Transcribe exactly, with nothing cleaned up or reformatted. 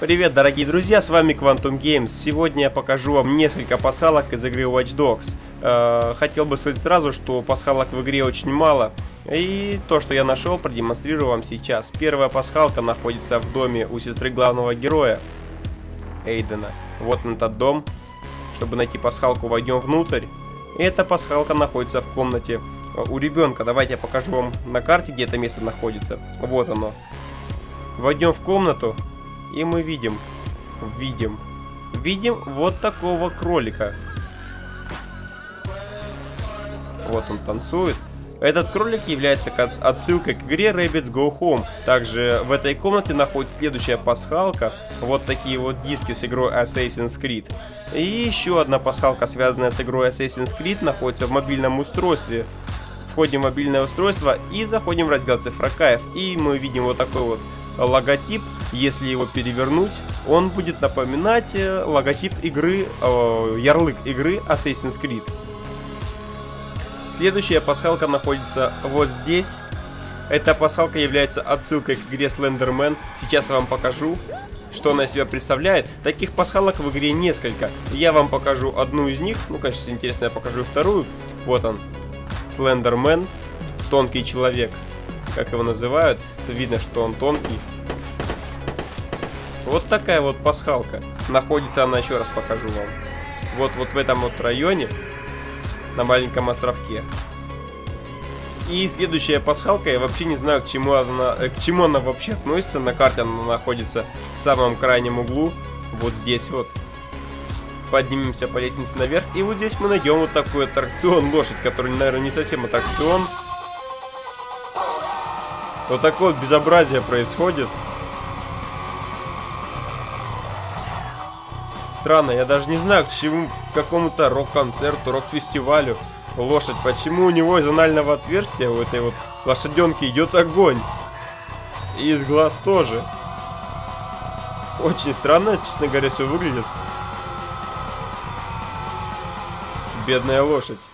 Привет, дорогие друзья, с вами Quantum Games. Сегодня я покажу вам несколько пасхалок из игры Watch Dogs. Э, хотел бы сказать сразу, что пасхалок в игре очень мало. И то, что я нашел, продемонстрирую вам сейчас. Первая пасхалка находится в доме у сестры главного героя, Эйдена. Вот он, этот дом. Чтобы найти пасхалку, войдем внутрь. Эта пасхалка находится в комнате у ребенка. Давайте я покажу вам на карте, где это место находится. Вот оно. Войдем в комнату, и мы видим, видим, видим вот такого кролика. Вот он танцует. Этот кролик является отсылкой к игре Rabbids Go Home. Также в этой комнате находится следующая пасхалка. Вот такие вот диски с игрой Assassin's Creed. И еще одна пасхалка, связанная с игрой Assassin's Creed, находится в мобильном устройстве. Входим в мобильное устройство и заходим в раздел цифрокаев. И мы видим вот такой вот логотип. Если его перевернуть, он будет напоминать логотип игры, ярлык игры Assassin's Creed. Следующая пасхалка находится вот здесь. Эта пасхалка является отсылкой к игре Slenderman. Сейчас я вам покажу, что она из себя представляет. Таких пасхалок в игре несколько. Я вам покажу одну из них. Ну, конечно, если интересно, я покажу и вторую. Вот он, Slenderman, тонкий человек, как его называют. Видно, что он тонкий. Вот такая вот пасхалка. Находится она, еще раз покажу вам, вот, вот в этом вот районе, на маленьком островке. И следующая пасхалка, я вообще не знаю, к чему она, к чему она вообще относится. На карте она находится в самом крайнем углу, вот здесь вот. Поднимемся по лестнице наверх, и вот здесь мы найдем вот такой аттракцион, лошадь, который, наверное, не совсем аттракцион. Вот такое вот безобразие происходит. Странно, я даже не знаю, к чему, к какому-то рок-концерту, рок-фестивалю лошадь. Почему у него из анального отверстия, у этой вот лошаденки, идет огонь? И из глаз тоже. Очень странно, честно говоря, все выглядит. Бедная лошадь.